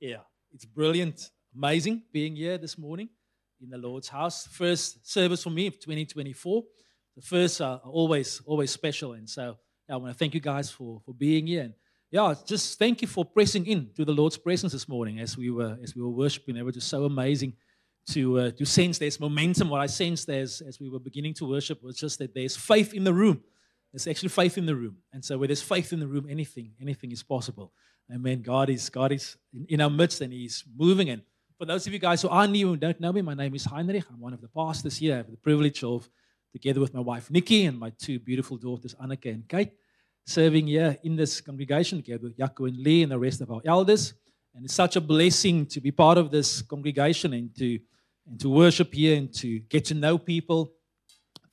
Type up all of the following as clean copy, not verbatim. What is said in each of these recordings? Yeah, it's brilliant, amazing being here this morning in the Lord's house. First service for me of 2024. The first are always special, and so I want to thank you guys for being here. And yeah, just thank you for pressing in to the Lord's presence this morning as we were worshiping. It was just so amazing to sense there's momentum. What I sensed as we were beginning to worship was just that there's faith in the room. There's actually faith in the room, and so where there's faith in the room, anything is possible. Amen. God is in our midst, and He's moving. And for those of you guys who are new and don't know me, my name is Heinrich. I'm one of the pastors here. I have the privilege of, together with my wife Nikki and my two beautiful daughters Anika and Kate, serving here in this congregation together with Yaco and Lee and the rest of our elders. And it's such a blessing to be part of this congregation and to worship here and to get to know people.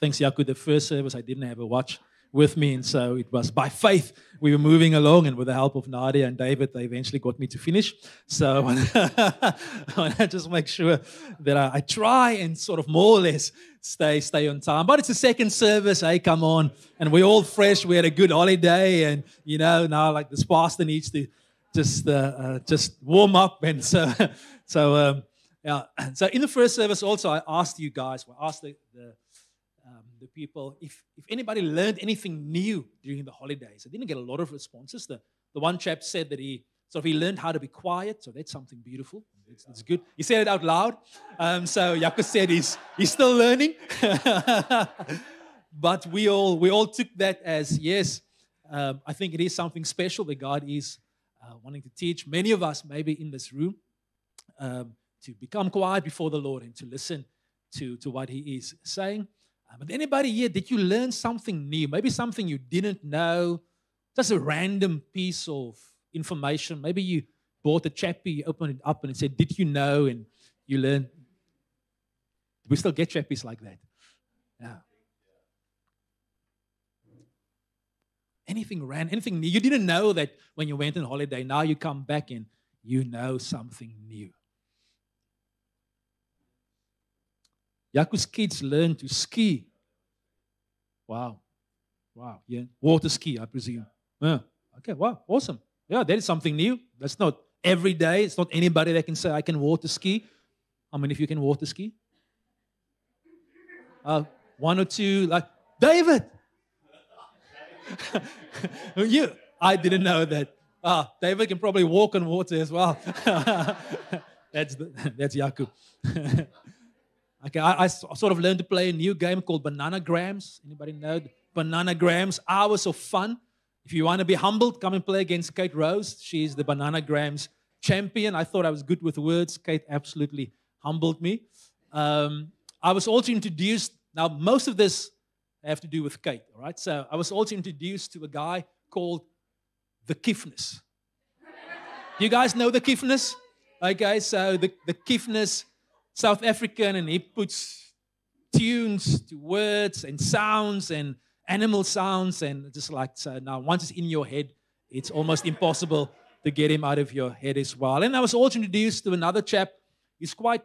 Thanks, Yaco. The first service I didn't have a watch with me, and so it was by faith we were moving along, and with the help of Nadia and David, they eventually got me to finish. So I just make sure that I try and sort of more or less stay on time. But it's the second service, hey, come on, and we're all fresh. We had a good holiday, and you know now like this pastor needs to just warm up, and so And so in the first service also, I asked you guys, the people, if anybody learned anything new during the holidays. I didn't get a lot of responses. The one chap said that he learned how to be quiet, so that's something beautiful. It's good. He said it out loud. So Jaco said he's still learning. But we all took that as, yes, I think it is something special that God is wanting to teach many of us, maybe in this room, to become quiet before the Lord and to listen to what He is saying. But anybody here, did you learn something new? Maybe something you didn't know, just a random piece of information. Maybe you bought a chappie, you opened it up and it said, did you know? And you learned. We still get chappies like that. Yeah. Anything random, anything new. You didn't know that when you went on holiday. Now you come back and you know something new. Yaku's kids learn to ski. Wow. Yeah. Water ski, I presume. Yeah. Okay, wow, awesome. Yeah, that is something new. That's not every day. It's not anybody that can say, I can water ski. How many of you can water ski? One or two, like, David! You? I didn't know that. David can probably walk on water as well. That's Yaku. Okay, I sort of learned to play a new game called Bananagrams. Anybody know? Bananagrams, hours of fun. If you want to be humbled, come and play against Kate Rose. She's the Bananagrams champion. I thought I was good with words. Kate absolutely humbled me. I was also introduced, now most of this have to do with Kate, all right? So I was also introduced to a guy called the Kiffness. You guys know the Kiffness? Okay, so the Kiffness, South African, and he puts tunes to words and sounds and animal sounds, and just like so now once it's in your head, it's almost impossible to get him out of your head as well. And I was also introduced to another chap. He's quite,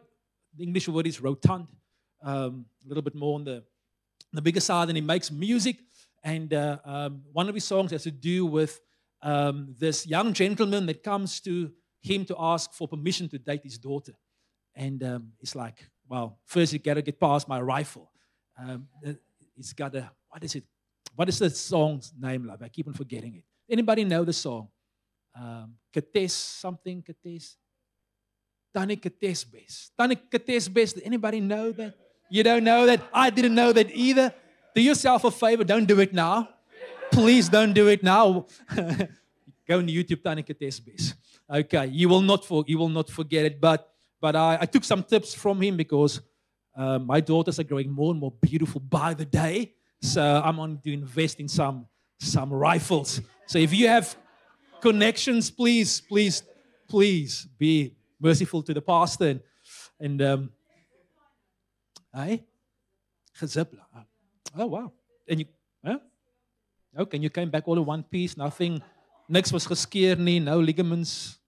the English word is rotund, a little bit more on the bigger side, and he makes music. And one of his songs has to do with this young gentleman that comes to him to ask for permission to date his daughter. And it's like, well, first you got to get past my rifle. It's got a, what is it? What is the song's name, love? I keep on forgetting it. Anybody know the song? Kates something, Kates. Tanik Kates Best. Tanik Kates Best. Anybody know that? You don't know that? I didn't know that either. Do yourself a favor. Don't do it now. Please don't do it now. Go on YouTube, Tanik Kates Best. Okay, you will not forget it, But I took some tips from him because my daughters are growing more and more beautiful by the day. So I'm on to invest in some rifles. So if you have connections, please be merciful to the pastor. And hey, oh wow! And you, huh? Okay, and you came back all in one piece. Nothing, niks was geskeer nie, no ligaments.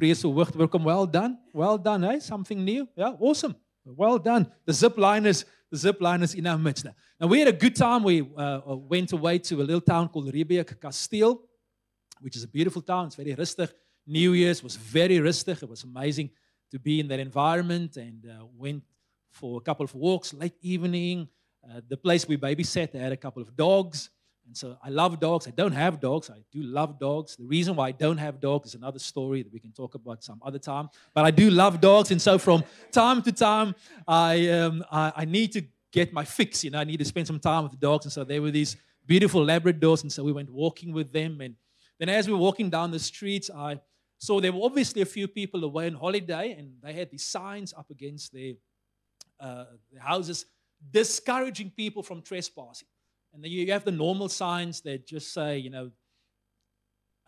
Well done. Well done, eh? Something new. Yeah, awesome. Well done. The zip liners in our midst. Now we had a good time. We went away to a little town called Riebeek Castile, which is a beautiful town. It's very rustic. New Year's was very rustic. It was amazing to be in that environment, and went for a couple of walks late evening. The place we babysat, they had a couple of dogs. And so I love dogs. I don't have dogs. I do love dogs. The reason why I don't have dogs is another story that we can talk about some other time. But I do love dogs. And so from time to time, I need to get my fix. You know, I need to spend some time with the dogs. And so they were these beautiful Labradors. And so we went walking with them. And then as we were walking down the streets, I saw there were obviously a few people away on holiday. And they had these signs up against their houses discouraging people from trespassing. And then you have the normal signs that just say, you know,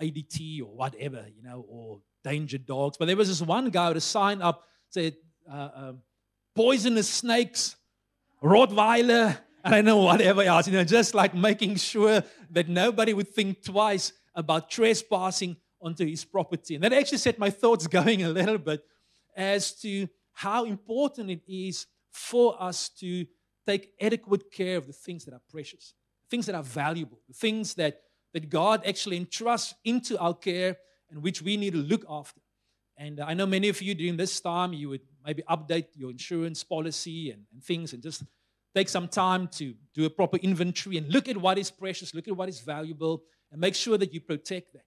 ADT or whatever, you know, or danger dogs. But there was this one guy with a sign up said, poisonous snakes, Rottweiler, I don't know, whatever else. You know, just like making sure that nobody would think twice about trespassing onto his property. And that actually set my thoughts going a little bit as to how important it is for us to take adequate care of the things that are precious, things that are valuable, the things that God actually entrusts into our care and which we need to look after. And I know many of you during this time, you would maybe update your insurance policy and things, and just take some time to do a proper inventory and look at what is precious, look at what is valuable, and make sure that you protect that.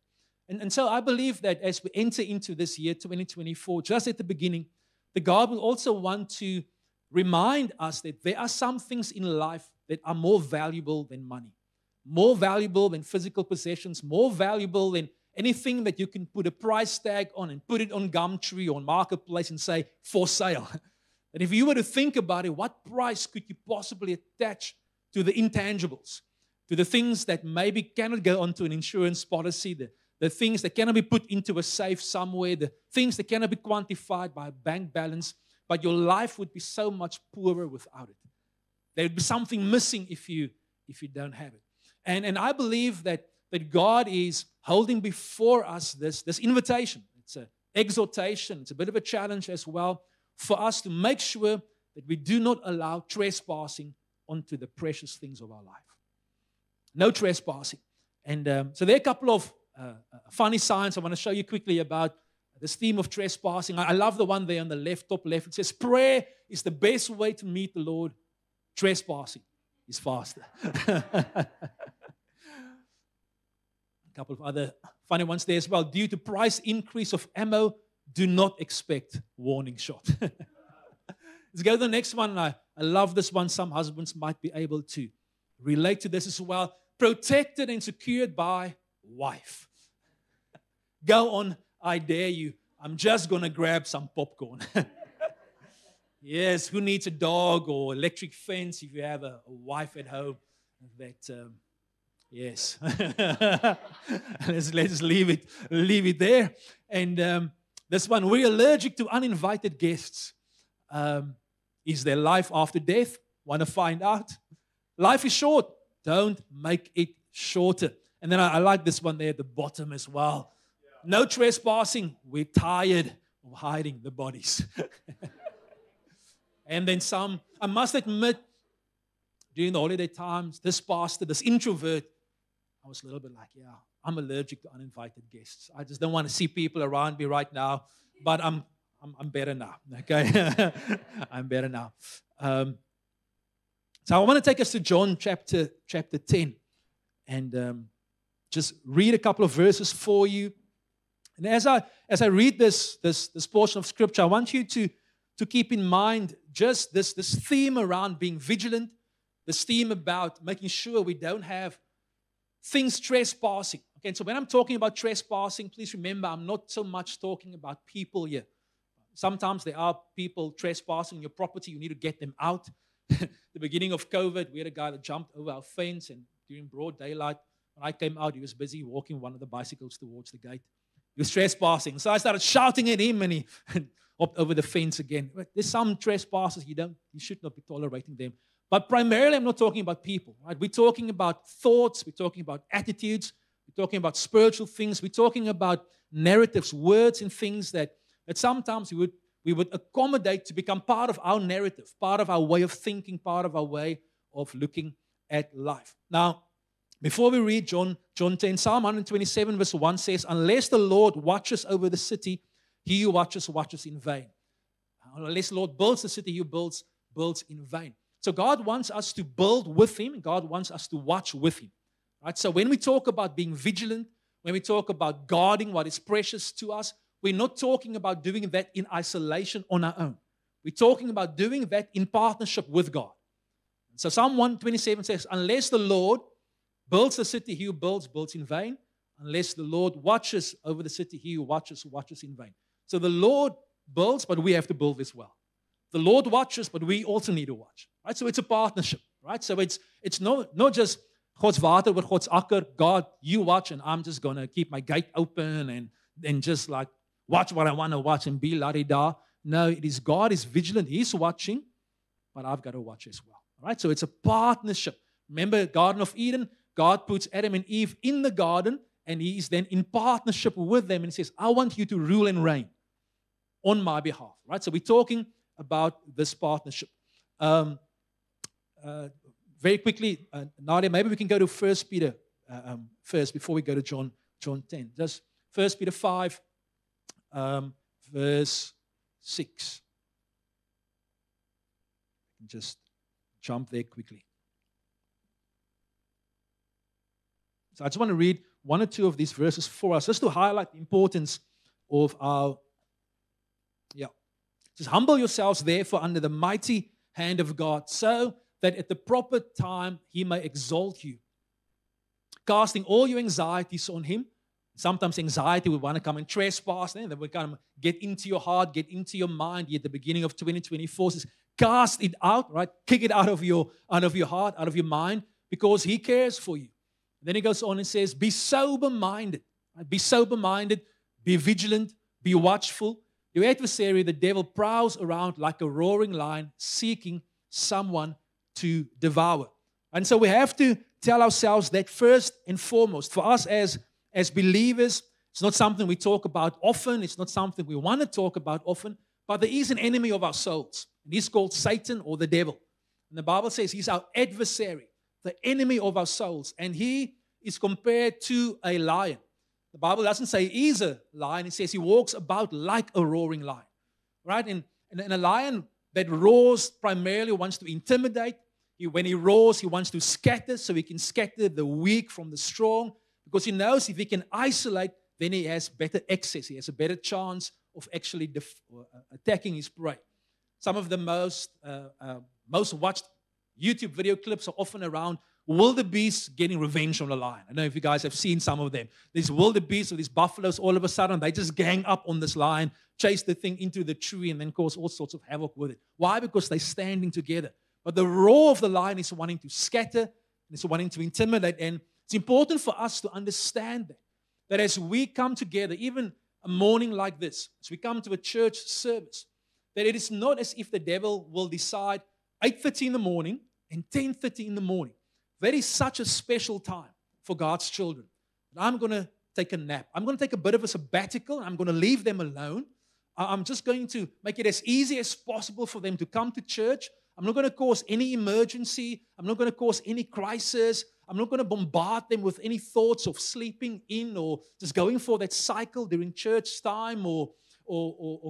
And so I believe that as we enter into this year, 2024, just at the beginning, that God will also want to remind us that there are some things in life that are more valuable than money, more valuable than physical possessions, more valuable than anything that you can put a price tag on and put it on Gumtree or Marketplace and say, for sale. And if you were to think about it, what price could you possibly attach to the intangibles, to the things that maybe cannot go onto an insurance policy, the things that cannot be put into a safe somewhere, the things that cannot be quantified by a bank balance, but your life would be so much poorer without it. There would be something missing if you don't have it. And I believe that God is holding before us this invitation. It's an exhortation. It's a bit of a challenge as well for us to make sure that we do not allow trespassing onto the precious things of our life. No trespassing. And so there are a couple of funny signs I want to show you quickly about this theme of trespassing. I love the one there on the left, top left. It says, prayer is the best way to meet the Lord. Trespassing is faster. A couple of other funny ones there as well. Due to price increase of ammo, do not expect warning shot. Let's go to the next one. I love this one. Some husbands might be able to relate to this as well. Protected and secured by wife. Go on. I dare you. I'm just going to grab some popcorn. Yes, who needs a dog or electric fence if you have a wife at home? That, yes. Let's leave it there. And this one, we're allergic to uninvited guests. Is there life after death? Want to find out? Life is short. Don't make it shorter. And then I like this one there at the bottom as well. No trespassing. We're tired of hiding the bodies. And then some, I must admit, during the holiday times, this pastor, this introvert, I was a little bit like, yeah, I'm allergic to uninvited guests. I just don't want to see people around me right now, but I'm better now, okay? I'm better now. So I want to take us to John chapter 10 and just read a couple of verses for you. And as I read this portion of Scripture, I want you to keep in mind just this theme around being vigilant, this theme about making sure we don't have things trespassing. Okay, so when I'm talking about trespassing, please remember I'm not so much talking about people here. Sometimes there are people trespassing your property. You need to get them out. At the beginning of COVID, we had a guy that jumped over our fence, and during broad daylight, when I came out, he was busy walking one of the bicycles towards the gate. He was trespassing. So I started shouting at him, and he hopped over the fence again. But there's some trespasses you should not be tolerating them. But primarily, I'm not talking about people. Right? We're talking about thoughts. We're talking about attitudes. We're talking about spiritual things. We're talking about narratives, words, and things that sometimes we would accommodate to become part of our narrative, part of our way of thinking, part of our way of looking at life. Now, Before we read John 10, Psalm 127 verse 1 says, unless the Lord watches over the city, he who watches in vain. Unless the Lord builds the city, he who builds in vain. So God wants us to build with him. God wants us to watch with him. Right? So when we talk about being vigilant, when we talk about guarding what is precious to us, we're not talking about doing that in isolation on our own. We're talking about doing that in partnership with God. So Psalm 127 says, unless the Lord builds the city, he who builds in vain. Unless the Lord watches over the city, he who watches in vain. So the Lord builds, but we have to build as well. The Lord watches, but we also need to watch. Right? So it's a partnership. Right? So it's not just God's water with God's akker. God, you watch, and I'm just going to keep my gate open and just like watch what I want to watch and be la-di-da. No, it is God is vigilant. He's watching, but I've got to watch as well. All right? So it's a partnership. Remember, Garden of Eden, God puts Adam and Eve in the garden, and he is then in partnership with them and says, I want you to rule and reign on my behalf. Right? So we're talking about this partnership. Very quickly, Nadia, maybe we can go to 1 Peter first before we go to John 10. Just 1 Peter 5, verse 6. Just jump there quickly. So I just want to read one or two of these verses for us, just to highlight the importance of our, It says, humble yourselves therefore under the mighty hand of God, so that at the proper time he may exalt you, casting all your anxieties on him. Sometimes anxiety will want to come and trespass, and then will kind of get into your heart, get into your mind. At the beginning of 2024, says, cast it out, right? Kick it out of your heart, out of your mind, because he cares for you. And then he goes on and says, be sober-minded. Right? Be sober-minded, be vigilant, be watchful. Your adversary, the devil, prowls around like a roaring lion, seeking someone to devour. And so we have to tell ourselves that first and foremost. For us as believers, it's not something we talk about often. It's not something we want to talk about often. But there is an enemy of our souls. And he's called Satan or the devil. And the Bible says he's our adversary, the enemy of our souls. And he is compared to a lion. The Bible doesn't say he is a lion. It says he walks about like a roaring lion. Right? And a lion that roars primarily wants to intimidate. When he roars, he wants to scatter, so he can scatter the weak from the strong, because he knows if he can isolate, then he has better access. He has a better chance of actually attacking his prey. Some of the most watched YouTube video clips are often around wildebeest getting revenge on the lion. I don't know if you guys have seen some of them. These wildebeests or these buffaloes, all of a sudden, they just gang up on this lion, chase the thing into the tree, and then cause all sorts of havoc with it. Why? Because they're standing together. But the roar of the lion is wanting to scatter, and it's wanting to intimidate. And it's important for us to understand that as we come together, even a morning like this, as we come to a church service, that it is not as if the devil will decide 8:30 in the morning and 10:30 in the morning. That is such a special time for God's children. And I'm going to take a nap. I'm going to take a bit of a sabbatical. I'm going to leave them alone. I'm just going to make it as easy as possible for them to come to church. I'm not going to cause any emergency. I'm not going to cause any crisis. I'm not going to bombard them with any thoughts of sleeping in or just going for that cycle during church time or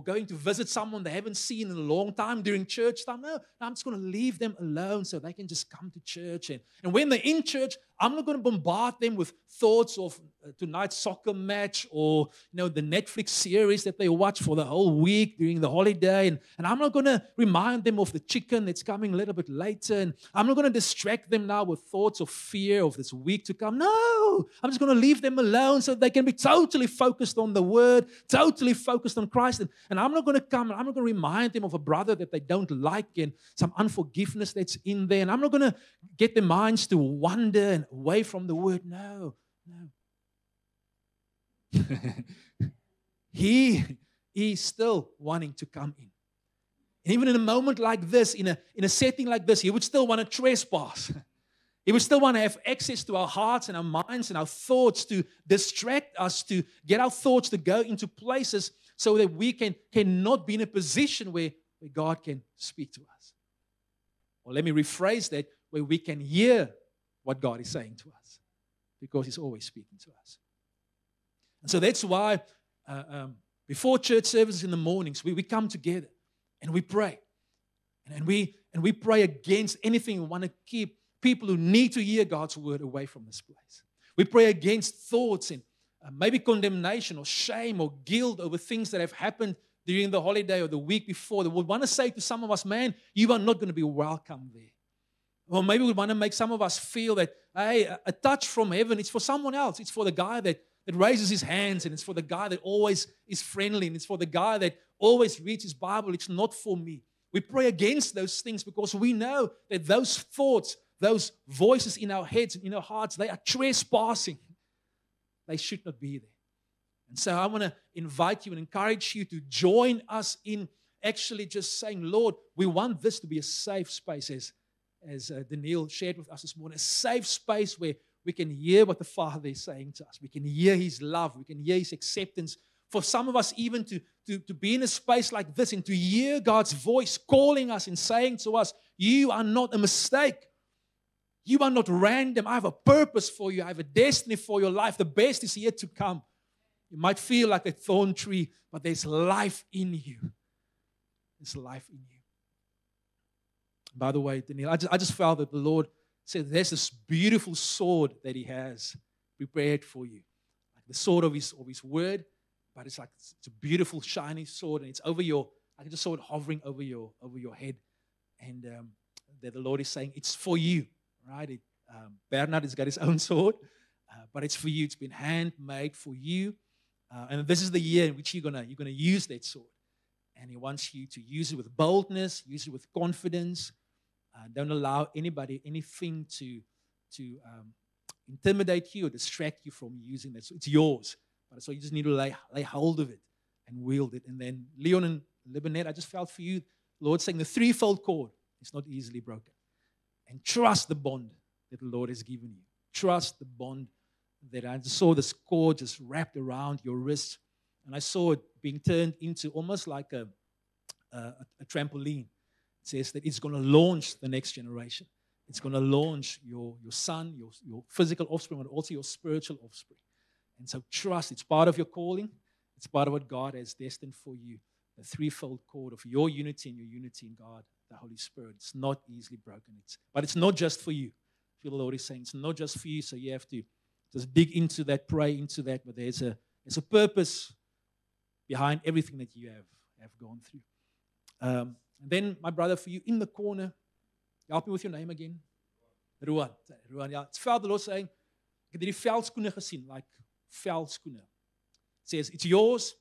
going to visit someone they haven't seen in a long time during church time. No, I'm just going to leave them alone so they can just come to church. And when they're in church, I'm not going to bombard them with thoughts of tonight's soccer match or the Netflix series that they watch for the whole week during the holiday. And I'm not going to remind them of the chicken that's coming a little bit later. And I'm not going to distract them now with thoughts of fear of this week to come. No, I'm just going to leave them alone so they can be totally focused on the Word, totally focused on Christ. And I'm not going to come and I'm not going to remind them of a brother that they don't like and some unforgiveness that's in there. And I'm not going to get their minds to wander and away from the Word. No. He is still wanting to come in. And even in a moment like this, in a setting like this, he would still want to trespass. He would still want to have access to our hearts and our minds and our thoughts to distract us, to get our thoughts to go into places so that we cannot be in a position where God can speak to us. Or let me rephrase that, where we can hear what God is saying to us. because he's always speaking to us. And so that's why before church services in the mornings, we come together and we pray. And we pray against anything we want to keep people who need to hear God's word away from this place. We pray against thoughts and maybe condemnation or shame or guilt over things that have happened during the holiday or the week before, that we want to say to some of us, man, you are not going to be welcome there. Or maybe we want to make some of us feel that, hey, a touch from heaven, it's for someone else. It's for the guy that raises his hands, and it's for the guy that always is friendly, and it's for the guy that always reads his Bible. It's not for me. We pray against those things because we know that those thoughts, those voices in our heads and in our hearts, they are trespassing. They should not be there. And so I want to invite you and encourage you to join us in actually just saying, Lord, we want this to be a safe space, as Daniel shared with us this morning, a safe space where we can hear what the Father is saying to us. We can hear His love. We can hear His acceptance. For some of us even to be in a space like this and to hear God's voice calling us and saying to us, you are not a mistake. You are not random. I have a purpose for you. I have a destiny for your life. The best is yet to come. You might feel like a thorn tree, but there's life in you. There's life in you. By the way, Daniel, I just felt that the Lord said there's this beautiful sword that He has prepared for you. Like the sword of his word, but it's like it's a beautiful, shiny sword, and it's over your, I just saw it hovering over your head. And that the Lord is saying, it's for you, right? Bernard has got his own sword, but it's for you. It's been handmade for you. And this is the year in which you're gonna use that sword. And He wants you to use it with boldness, use it with confidence. Don't allow anybody, anything to intimidate you or distract you from using that. So it's yours. So you just need to lay hold of it and wield it. And then Leon and Libanette, I just felt for you, Lord, saying the threefold cord is not easily broken. And trust the bond that the Lord has given you. Trust the bond that I just saw this cord just wrapped around your wrist. And I saw it being turned into almost like a trampoline. It says that it's going to launch the next generation. It's going to launch your son, your physical offspring, but also your spiritual offspring. And so trust, it's part of your calling. It's part of what God has destined for you. The threefold cord of your unity and your unity in God, the Holy Spirit. It's not easily broken. But it's not just for you. I feel the Lord is saying it's not just for you, so you have to just dig into that, pray into that. But there's a purpose behind everything that you have gone through. And then, my brother, for you in the corner, help me with your name again. Ruwan. Ruwan, yeah. It's felt the Lord saying, ek het hierdie veldskoene gesien, like veldskoene. It says, it's yours,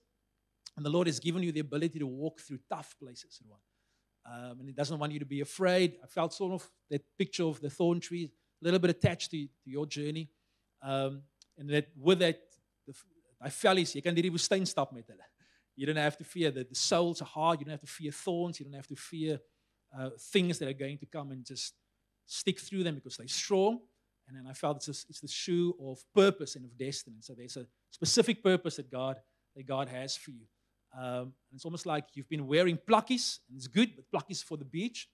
and the Lord has given you the ability to walk through tough places, Ruwan. And He doesn't want you to be afraid. I felt sort of that picture of the thorn tree, a little bit attached to your journey. And that with that, I felt is, jy kan hierdie woestyn stap met hulle. You don't have to fear that the souls are hard. You don't have to fear thorns. You don't have to fear things that are going to come and just stick through them because they're strong. And then I felt it's the shoe of purpose and of destiny. So there's a specific purpose that God has for you. It's almost like you've been wearing pluckies, and it's good, but pluckies for the beach.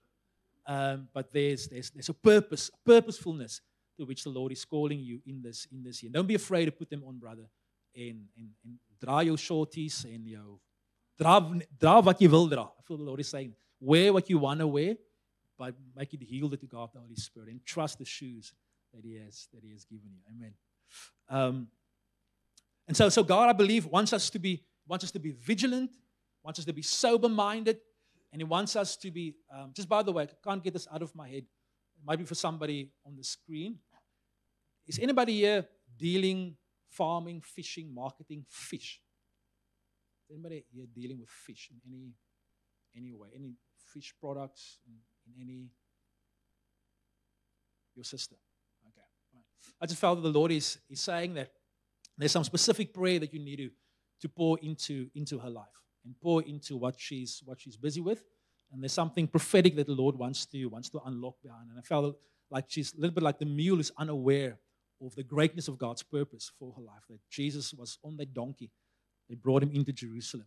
But there's a purpose, a purposefulness to which the Lord is calling you in this year. Don't be afraid to put them on, brother. And draai jou shorties en jou dra wat jy wil dra. I feel the Lord is saying, wear what you want to wear, but make it yielded to God, the Holy Spirit, and trust the shoes that He has given you. Amen. And so God, I believe, wants us to be vigilant, wants us to be sober-minded, and He wants us to be. Just by the way, I can't get this out of my head. It might be for somebody on the screen. Is anybody here dealing? Farming, fishing, marketing, fish. Is anybody here dealing with fish in any way? Any fish products in any? Your sister. Okay. Right. I just felt that the Lord is saying that there's some specific prayer that you need to pour into her life and pour into what she's busy with. And there's something prophetic that the Lord wants to unlock behind. And I felt like she's a little bit like the mule is unaware of the greatness of God's purpose for her life, that Jesus was on that donkey. They brought Him into Jerusalem.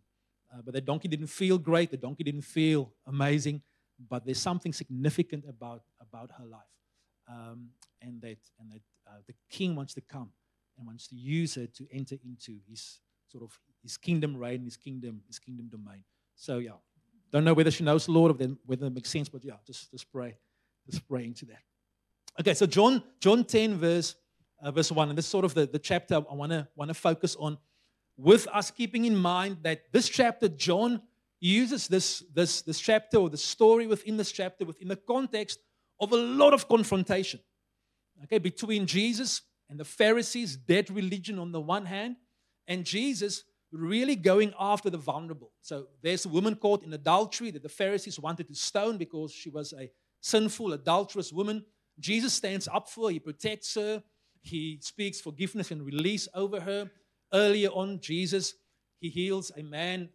But the donkey didn't feel great. The donkey didn't feel amazing. But there's something significant about her life. and that the king wants to come and wants to use it to enter into his sort of his kingdom reign, his kingdom domain. So yeah, don't know whether she knows the Lord or whether it makes sense, but yeah, just pray into that. Okay, so John 10 verse 1, and this is sort of the chapter I want to focus on, with us keeping in mind that this chapter, John uses this chapter or the story within this chapter within the context of a lot of confrontation, okay, between Jesus and the Pharisees, dead religion on the one hand, and Jesus really going after the vulnerable. So there's a woman caught in adultery that the Pharisees wanted to stone because she was a sinful, adulterous woman. Jesus stands up for her. He protects her. He speaks forgiveness and release over her. Earlier on, Jesus, he heals a man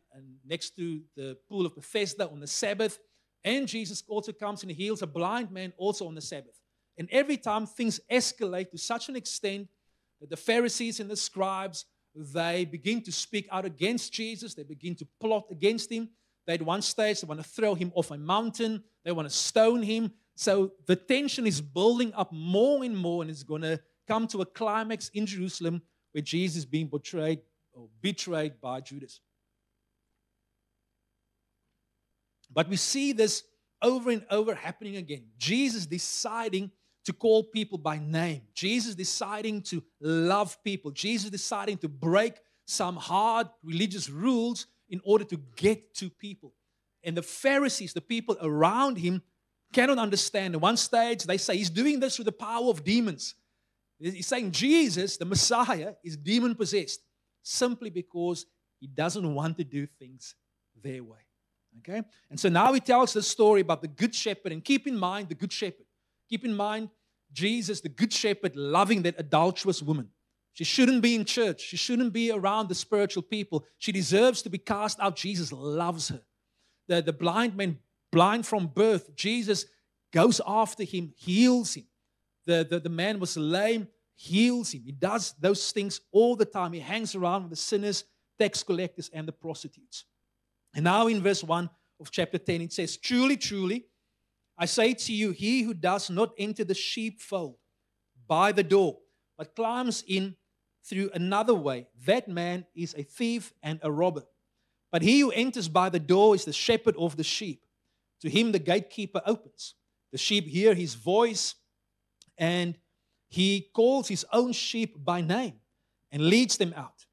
next to the pool of Bethesda on the Sabbath. And Jesus also comes and heals a blind man also on the Sabbath. And every time things escalate to such an extent that the Pharisees and the scribes, they begin to speak out against Jesus. They begin to plot against him. They at one stage, they want to throw him off a mountain. They want to stone him. So the tension is building up more and more, and it's going to come to a climax in Jerusalem where Jesus is being betrayed by Judas. But we see this over and over happening again. Jesus deciding to call people by name. Jesus deciding to love people. Jesus deciding to break some hard religious rules in order to get to people. And the Pharisees, the people around him, cannot understand. At one stage, they say he's doing this through the power of demons. He's saying Jesus, the Messiah, is demon-possessed simply because he doesn't want to do things their way. Okay? And so now he tells the story about the Good Shepherd. And keep in mind the Good Shepherd. Keep in mind, Jesus, the Good Shepherd, loving that adulterous woman. She shouldn't be in church. She shouldn't be around the spiritual people. She deserves to be cast out. Jesus loves her. The blind man, blind from birth, Jesus goes after him, heals him. The man was lame, heals him. He does those things all the time. He hangs around with the sinners, tax collectors, and the prostitutes. And now in verse 1 of chapter 10, it says, "Truly, truly, I say to you, he who does not enter the sheepfold by the door, but climbs in through another way, that man is a thief and a robber. But he who enters by the door is the shepherd of the sheep. To him the gatekeeper opens. The sheep hear his voice, and he calls his own sheep by name and leads them out.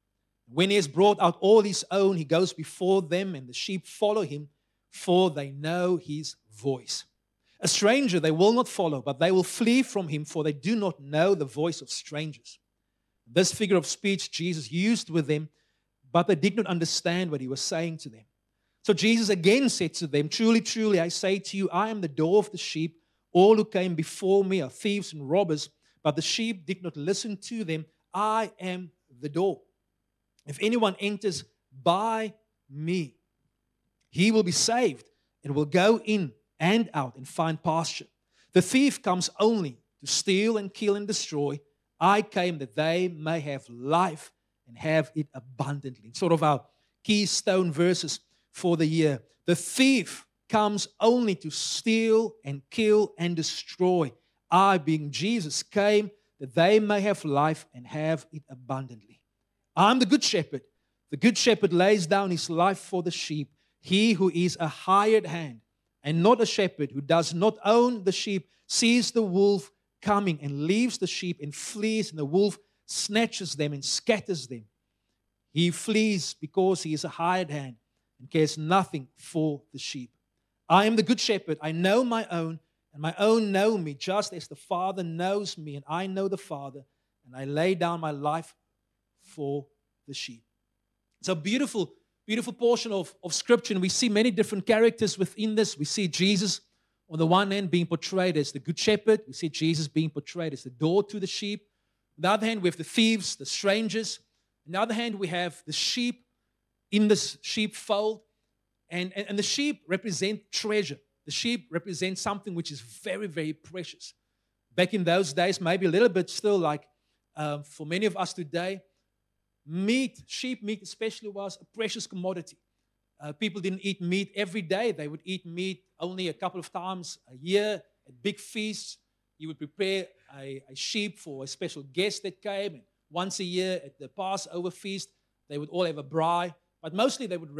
When he has brought out all his own, he goes before them, and the sheep follow him, for they know his voice. A stranger they will not follow, but they will flee from him, for they do not know the voice of strangers." This figure of speech Jesus used with them, but they did not understand what he was saying to them. So Jesus again said to them, "Truly, truly, I say to you, I am the door of the sheep. All who came before me are thieves and robbers, but the sheep did not listen to them. I am the door. If anyone enters by me, he will be saved and will go in and out and find pasture. The thief comes only to steal and kill and destroy. I came that they may have life and have it abundantly." Sort of our keystone verses for the year. The thief comes only to steal and kill and destroy. I, being Jesus, came that they may have life and have it abundantly. I'm the good shepherd. The good shepherd lays down his life for the sheep. He who is a hired hand and not a shepherd, who does not own the sheep, sees the wolf coming and leaves the sheep and flees, and the wolf snatches them and scatters them. He flees because he is a hired hand and cares nothing for the sheep. I am the good shepherd. I know my own, and my own know me, just as the Father knows me, and I know the Father, and I lay down my life for the sheep. It's a beautiful, beautiful portion of Scripture, and we see many different characters within this. We see Jesus, on the one hand, being portrayed as the good shepherd. We see Jesus being portrayed as the door to the sheep. On the other hand, we have the thieves, the strangers. On the other hand, we have the sheep in this sheepfold. And the sheep represent treasure. The sheep represent something which is very, very precious. Back in those days, maybe a little bit still like for many of us today, meat, sheep meat especially, was a precious commodity. People didn't eat meat every day. They would eat meat only a couple of times a year at big feasts. He would prepare a sheep for a special guest that came. And once a year at the Passover feast, they would all have a braai. But mostly they would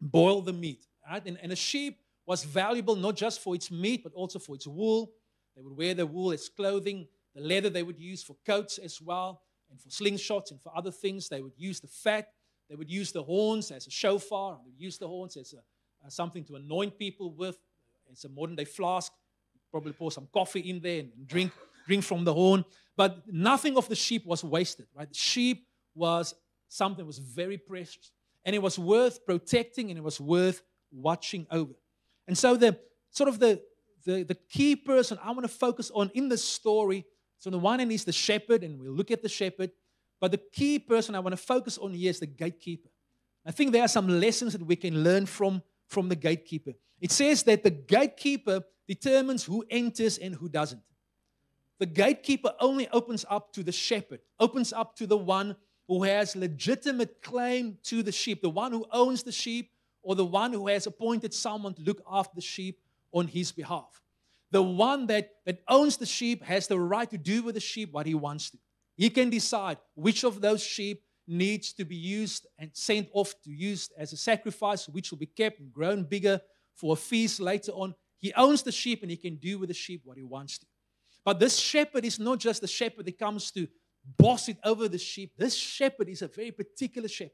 boil the meat. Right? And a sheep was valuable not just for its meat, but also for its wool. They would wear the wool as clothing, the leather they would use for coats as well, and for slingshots and for other things. They would use the fat. They would use the horns as a shofar. They would use the horns as something to anoint people with. It's a modern-day flask. Probably pour some coffee in there and drink from the horn. But nothing of the sheep was wasted, right? The sheep was something that was very precious. And it was worth protecting and it was worth watching over. And so the key person I want to focus on in this story, so on the one hand is the shepherd, and we'll look at the shepherd. But the key person I want to focus on here is the gatekeeper. I think there are some lessons that we can learn from the gatekeeper. It says that the gatekeeper determines who enters and who doesn't. The gatekeeper only opens up to the shepherd, opens up to the one who has legitimate claim to the sheep, the one who owns the sheep, or the one who has appointed someone to look after the sheep on his behalf. The one that owns the sheep has the right to do with the sheep what he wants to. He can decide which of those sheep needs to be used and sent off to used as a sacrifice, which will be kept and grown bigger for a feast later on. He owns the sheep and he can do with the sheep what he wants to. But this shepherd is not just the shepherd that comes to boss it over the sheep. This shepherd is a very particular shepherd.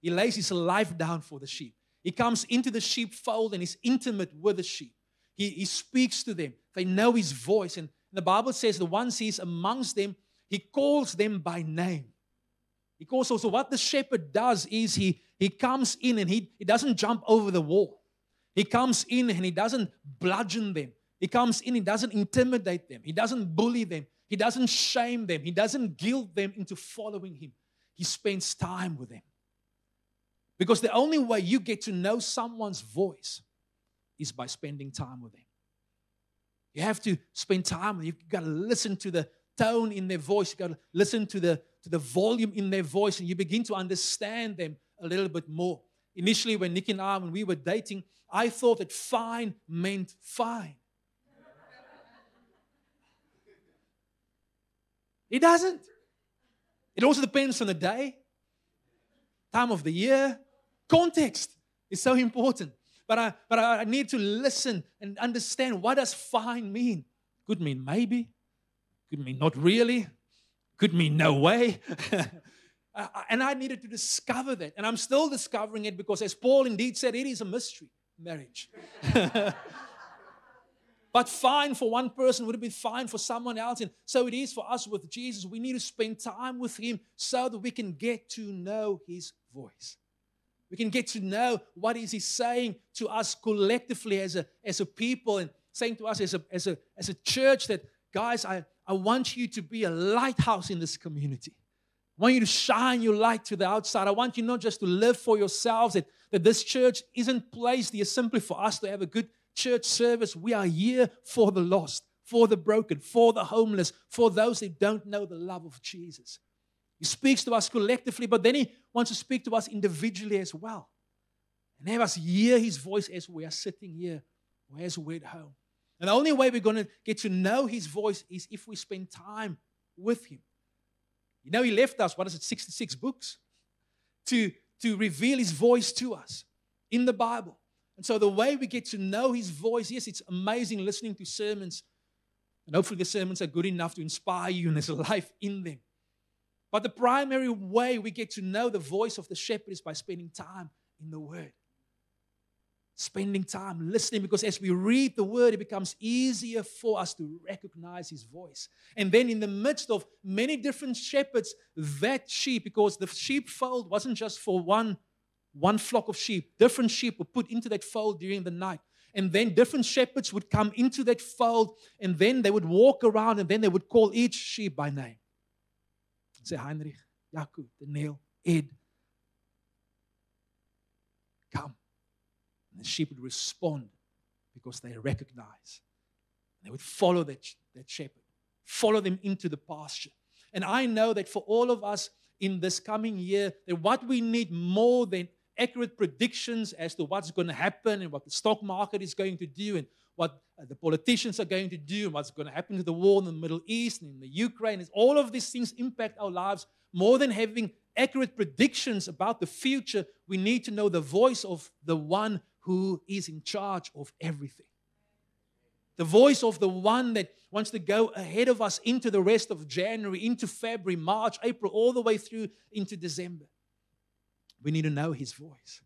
He lays his life down for the sheep. He comes into the sheepfold and is intimate with the sheep. He speaks to them. They know his voice. And the Bible says the ones he is amongst them, he calls them by name. He calls also what the shepherd does is he comes in and he doesn't jump over the wall. He comes in and he doesn't bludgeon them. He comes in, he doesn't intimidate them. He doesn't bully them. He doesn't shame them. He doesn't guilt them into following him. He spends time with them. Because the only way you get to know someone's voice is by spending time with them. You have to spend time with them. You've got to listen to the tone in their voice. You've got to listen to the volume in their voice, and you begin to understand them a little bit more. Initially, when Nikki and I, when we were dating, I thought that fine meant fine. It doesn't. It also depends on the day, time of the year. Context is so important. But I need to listen and understand, what does fine mean? Could mean maybe. Could mean not really. Could mean no way. And I needed to discover that. And I'm still discovering it, because as Paul indeed said, it is a mystery, marriage. But fine for one person would have been fine for someone else. And so it is for us with Jesus. We need to spend time with him so that we can get to know his voice. We can get to know what is he saying to us collectively as a people, and saying to us as a church that, guys, I want you to be a lighthouse in this community. I want you to shine your light to the outside. I want you not just to live for yourselves, that this church isn't placed here simply for us to have a good church service. We are here for the lost, for the broken, for the homeless, for those who don't know the love of Jesus. He speaks to us collectively, but then he wants to speak to us individually as well. And have us hear his voice as we are sitting here, or as we're at home. And the only way we're going to get to know his voice is if we spend time with him. You know, he left us, 66 books to reveal his voice to us in the Bible. And so the way we get to know his voice, yes, it's amazing listening to sermons. And hopefully the sermons are good enough to inspire you, and there's a life in them. But the primary way we get to know the voice of the shepherd is by spending time in the Word. Spending time listening, because as we read the Word, it becomes easier for us to recognize his voice. And then in the midst of many different shepherds, that sheep, because the sheepfold wasn't just for one flock of sheep. Different sheep were put into that fold during the night. And then different shepherds would come into that fold, and then they would walk around, and then they would call each sheep by name. Say, Heinrich, Jaco, Daniel, Ed, come. And the sheep would respond because they recognize. They would follow that shepherd, follow them into the pasture. And I know that for all of us in this coming year, that what we need more than accurate predictions as to what's going to happen and what the stock market is going to do and what the politicians are going to do, and what's going to happen to the war in the Middle East and in the Ukraine, is all of these things impact our lives. More than having accurate predictions about the future, we need to know the voice of the one who is in charge of everything. The voice of the one that wants to go ahead of us into the rest of January, into February, March, April, all the way through into December. We need to know His voice.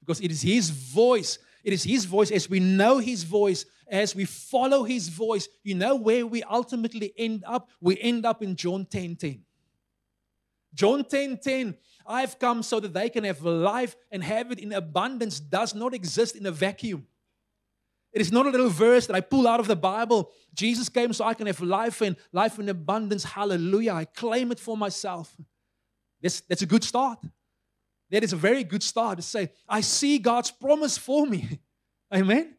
Because it is His voice. It is His voice. As we know His voice, as we follow His voice, you know where we ultimately end up? We end up in John 10:10. John 10:10, I have come so that they can have life and have it in abundance, does not exist in a vacuum. It is not a little verse that I pull out of the Bible. Jesus came so I can have life and life in abundance. Hallelujah. I claim it for myself. That's a good start. That is a very good start to say, I see God's promise for me. Amen?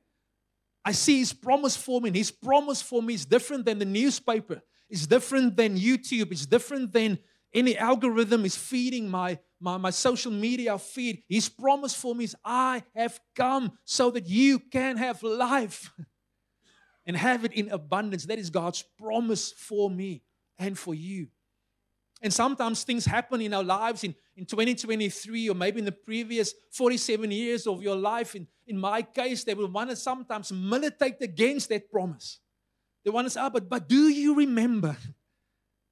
I see His promise for me. And His promise for me is different than the newspaper. It's different than YouTube. It's different than any algorithm is feeding my social media feed. His promise for me is, I have come so that you can have life and have it in abundance. That is God's promise for me and for you. And sometimes things happen in our lives in 2023, or maybe in the previous 47 years of your life. In my case, they will want to sometimes militate against that promise. They want to say, but do you remember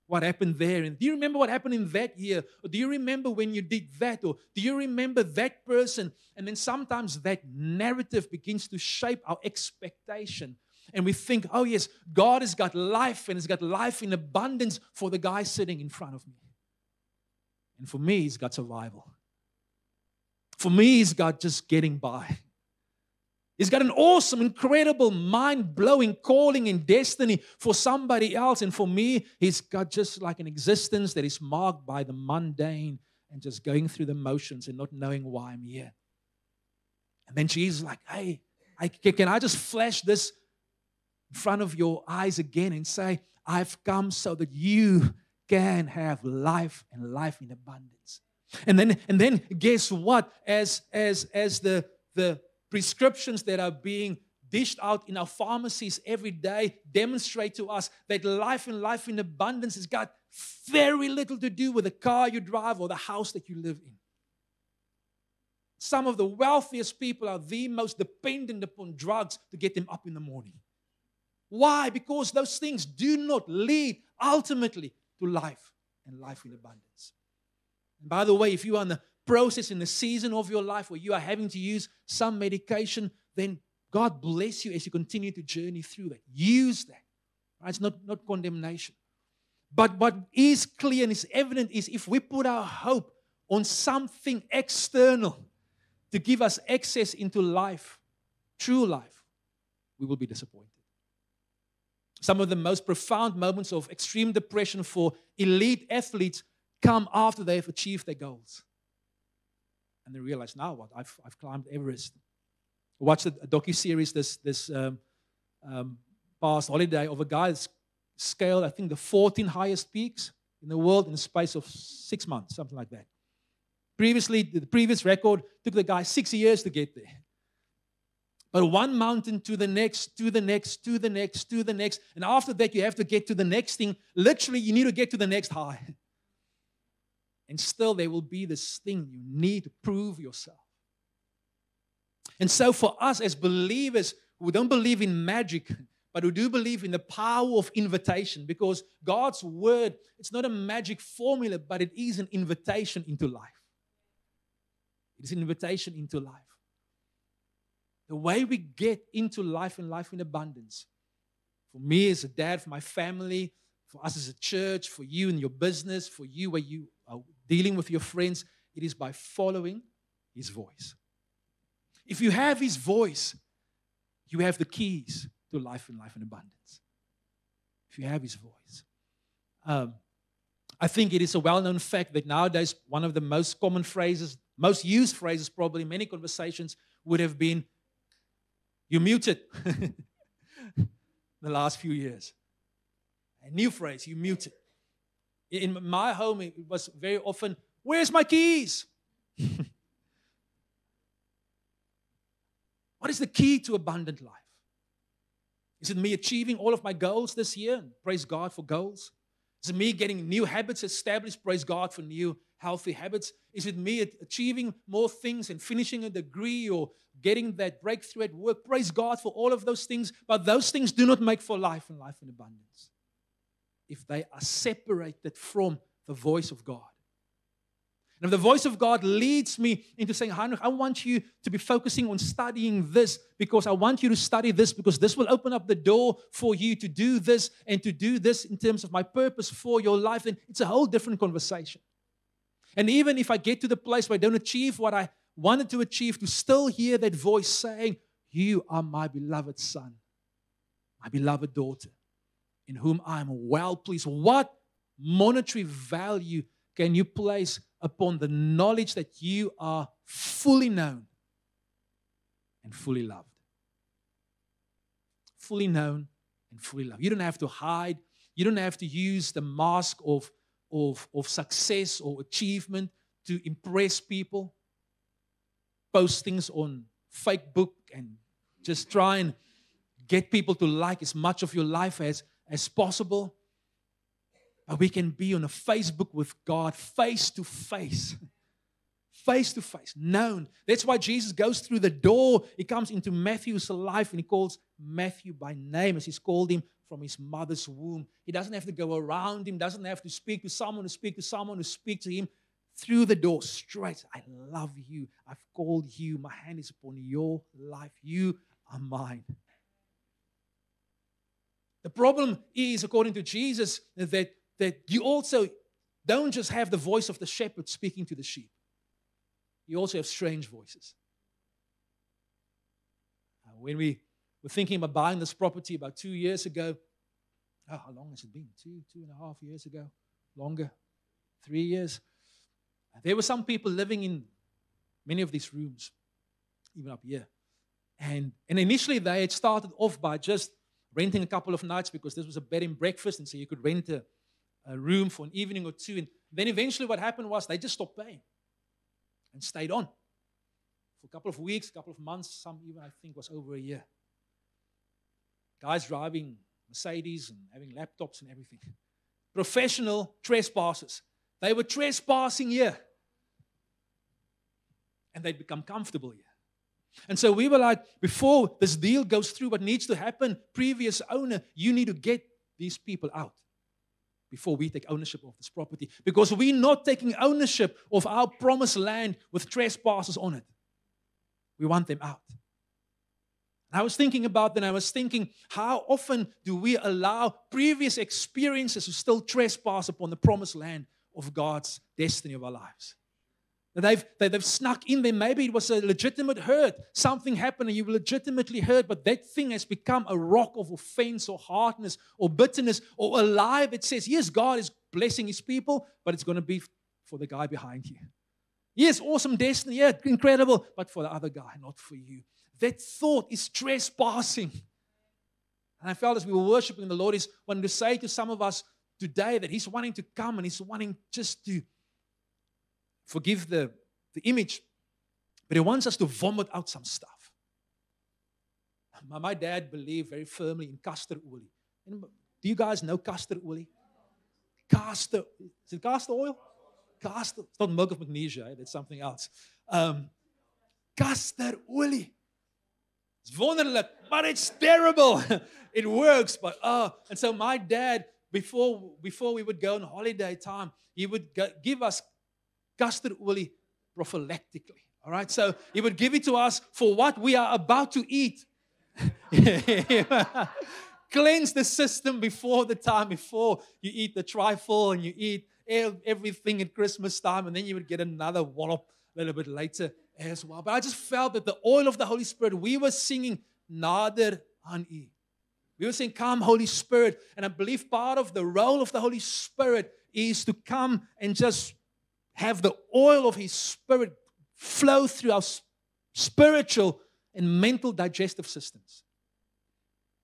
what happened there? And do you remember what happened in that year? Or do you remember when you did that? Or do you remember that person? And then sometimes that narrative begins to shape our expectation. And we think, oh yes, God has got life, and He's got life in abundance for the guy sitting in front of me. And for me, He's got survival. For me, He's got just getting by. He's got an awesome, incredible, mind-blowing calling and destiny for somebody else. And for me, He's got just like an existence that is marked by the mundane and just going through the motions and not knowing why I'm here. And then Jesus is like, hey, can I just flash this in front of your eyes again and say, I've come so that you can have life and life in abundance. And then guess what? As the prescriptions that are being dished out in our pharmacies every day demonstrate to us that life and life in abundance has got very little to do with the car you drive or the house that you live in. Some of the wealthiest people are the most dependent upon drugs to get them up in the morning. Why? Because those things do not lead ultimately to life and life in abundance. And by the way, if you are in the process, in the season of your life where you are having to use some medication, then God bless you as you continue to journey through that. Use that. Right? It's not condemnation. But what is clear and is evident is if we put our hope on something external to give us access into life, true life, we will be disappointed. Some of the most profound moments of extreme depression for elite athletes come after they have achieved their goals. And they realize, now what? I've climbed Everest. I watched a docuseries this past holiday of a guy that scaled, I think, the 14 highest peaks in the world in the space of 6 months, something like that. Previously, the previous record took the guy 6 years to get there. But one mountain to the next, to the next, to the next, to the next. And after that, you have to get to the next thing. Literally, you need to get to the next high. And still there will be this thing you need to prove yourself. And so for us as believers who don't believe in magic, but who do believe in the power of invitation, because God's word, it's not a magic formula, but it is an invitation into life. It is an invitation into life. The way we get into life and life in abundance, for me as a dad, for my family, for us as a church, for you and your business, for you where you are dealing with your friends, it is by following His voice. If you have His voice, you have the keys to life and abundance. If you have His voice. I think it is a well-known fact that nowadays one of the most common phrases, most used phrases probably in many conversations would have been, "You muted," the last few years. A new phrase, "You muted." In my home, it was very often, "Where's my keys?" What is the key to abundant life? Is it me achieving all of my goals this year? Praise God for goals. Is it me getting new habits established? Praise God for new healthy habits. Is it me achieving more things and finishing a degree or getting that breakthrough at work? Praise God for all of those things. But those things do not make for life and life in abundance if they are separated from the voice of God. And if the voice of God leads me into saying, Heinrich, I want you to be focusing on studying this because I want you to study this because this will open up the door for you to do this and to do this in terms of my purpose for your life, then it's a whole different conversation. And even if I get to the place where I don't achieve what I wanted to achieve, to still hear that voice saying, you are my beloved son, my beloved daughter, in whom I am well pleased. What monetary value can you place upon the knowledge that you are fully known and fully loved? Fully known and fully loved. You don't have to hide. You don't have to use the mask of success or achievement to impress people. Post things on Facebook and just try and get people to like as much of your life as possible. We can be on a Facebook with God face to face. Face to face. Known. That's why Jesus goes through the door. He comes into Matthew's life and he calls Matthew by name as he's called him from his mother's womb. He doesn't have to go around him. Doesn't have to speak to someone who speaks to someone who speaks to him. Through the door straight. I love you. I've called you. My hand is upon your life. You are mine. The problem is, according to Jesus, that you also don't just have the voice of the shepherd speaking to the sheep. You also have strange voices. When we were thinking about buying this property about 2 years ago, oh, how long has it been? Two and a half years ago? Longer? 3 years? There were some people living in many of these rooms, even up here. And initially they had started off by just renting a couple of nights because this was a bed and breakfast, and so you could rent a room for an evening or two. And then eventually what happened was they just stopped paying and stayed on for a couple of weeks, a couple of months, some even I think was over a year. Guys driving Mercedes and having laptops and everything. Professional trespassers. They were trespassing here. And they'd become comfortable here. And so we were like, before this deal goes through, what needs to happen, previous owner, you need to get these people out before we take ownership of this property. Because we're not taking ownership of our promised land with trespassers on it. We want them out. And I was thinking about that, and I was thinking, how often do we allow previous experiences to still trespass upon the promised land of God's destiny of our lives? They've snuck in there. Maybe it was a legitimate hurt. Something happened and you were legitimately hurt, but that thing has become a rock of offense or hardness or bitterness or a lie that says, yes, God is blessing his people, but it's going to be for the guy behind you. Yes, awesome destiny. Yeah, incredible, but for the other guy, not for you. That thought is trespassing. And I felt as we were worshiping the Lord, is wanting to say to some of us today that he's wanting to come and he's wanting just to forgive the image, but he wants us to vomit out some stuff. My dad believed very firmly in castor oil. Do you guys know castor oil? Castor, is it castor oil? Castor, it's not milk of magnesia, that's something else. Castor oil. It's wonderful, but it's terrible. It works, but and so my dad, before we would go on holiday time, he would give us castor oil prophylactically, all right? So he would give it to us for what we are about to eat. Cleanse the system before the time, before you eat the trifle and you eat everything at Christmas time, and then you would get another wallop a little bit later as well. But I just felt that the oil of the Holy Spirit, we were singing Nader Ani. We were saying, come, Holy Spirit. And I believe part of the role of the Holy Spirit is to come and just have the oil of his Spirit flow through our spiritual and mental digestive systems.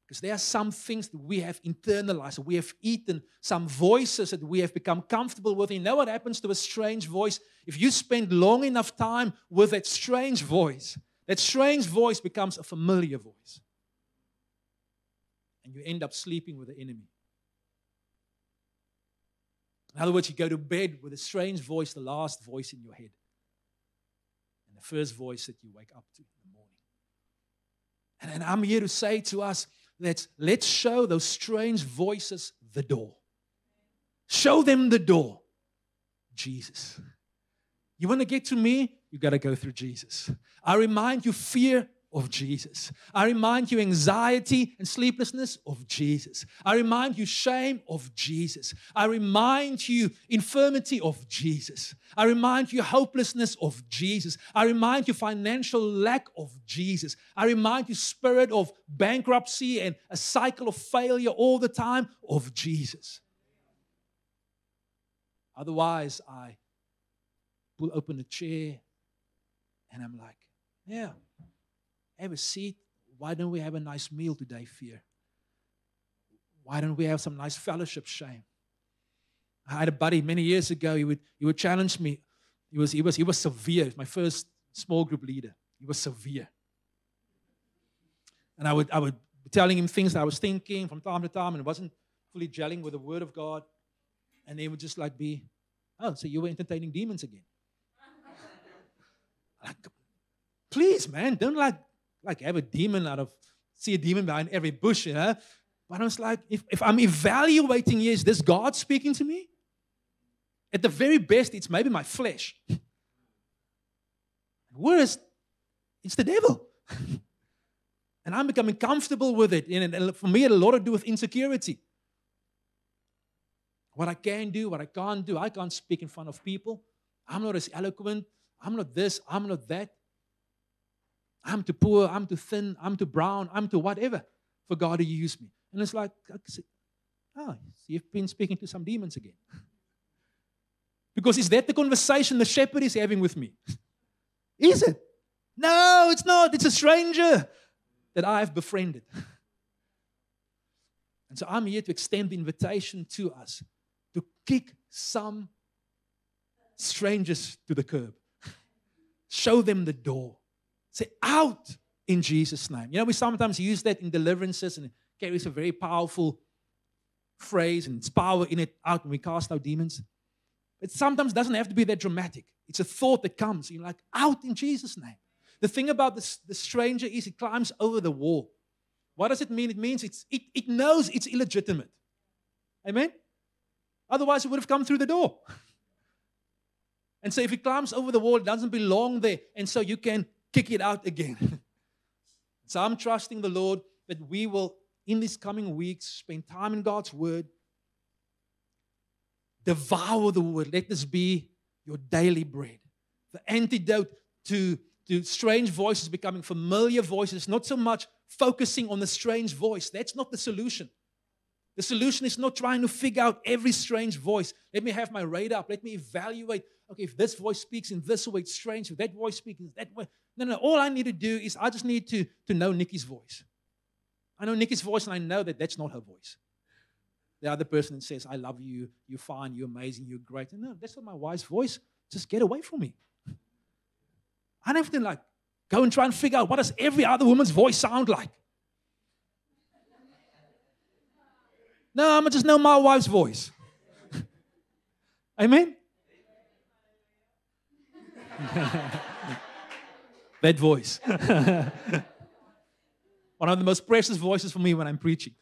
Because there are some things that we have internalized, we have eaten, some voices that we have become comfortable with. You know what happens to a strange voice? If you spend long enough time with that strange voice becomes a familiar voice. and you end up sleeping with the enemy. In other words, you go to bed with a strange voice, the last voice in your head, and the first voice that you wake up to in the morning. And I'm here to say to us, let's show those strange voices the door. Show them the door. Jesus. You want to get to me? You got to go through Jesus. I remind you, fear of Jesus. I remind you, anxiety and sleeplessness of Jesus. I remind you, shame of Jesus. I remind you, infirmity of Jesus. I remind you, hopelessness of Jesus. I remind you, financial lack of Jesus. I remind you, spirit of bankruptcy and a cycle of failure all the time of Jesus. Otherwise, I pull open a chair and I'm like, yeah, have a seat. Why don't we have a nice meal today, fear? Why don't we have some nice fellowship, shame? I had a buddy many years ago. He would challenge me. He was severe. He was my first small group leader. He was severe. And I would be telling him things that I was thinking from time to time, and it wasn't fully gelling with the Word of God. And they would just like be, oh, so you were entertaining demons again. Like, please, man, don't like have a demon see a demon behind every bush, you know? But I was like, if I'm evaluating, is this God speaking to me? At the very best, it's maybe my flesh. At worst, it's the devil. And I'm becoming comfortable with it. And for me, it had a lot to do with insecurity. What I can do, what I can't do. I can't speak in front of people. I'm not as eloquent. I'm not this. I'm not that. I'm too poor. I'm too thin. I'm too brown. I'm too whatever for God to use me. And it's like, oh, you've been speaking to some demons again. Because is that the conversation the shepherd is having with me? Is it? No, it's not. It's a stranger that I've befriended. And so I'm here to extend the invitation to us to kick some strangers to the curb. Show them the door. Say, out in Jesus' name. You know, we sometimes use that in deliverances, and it carries a very powerful phrase, and it's power in it, out, and we cast out demons. It sometimes doesn't have to be that dramatic. It's a thought that comes. You're like, out in Jesus' name. The thing about the stranger is it climbs over the wall. What does it mean? It means it knows it's illegitimate. Amen? Otherwise, it would have come through the door. And so if it climbs over the wall, it doesn't belong there. And so you can kick it out again. So I'm trusting the Lord that we will, in these coming weeks, spend time in God's Word. Devour the Word. Let this be your daily bread. The antidote to strange voices becoming familiar voices, not so much focusing on the strange voice. That's not the solution. The solution is not trying to figure out every strange voice. Let me have my radar up. Let me evaluate. Okay, if this voice speaks in this way, it's strange. If that voice speaks in that way. No. All I need to do is I just need to know Nikki's voice. I know Nikki's voice, and I know that that's not her voice. The other person says, I love you. You're fine. You're amazing. You're great. And no, that's not my wife's voice. Just get away from me. I don't have to like go and try and figure out what does every other woman's voice sound like. No, I'm going to just know my wife's voice. Amen? That voice. One of the most precious voices for me when I'm preaching.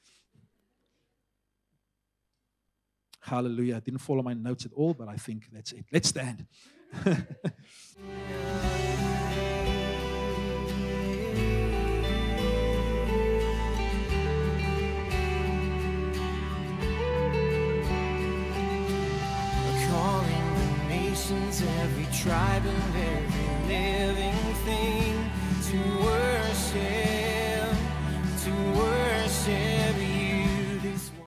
Hallelujah. I didn't follow my notes at all, but I think that's it. Let's stand. Every tribe and every living thing to worship, to worship.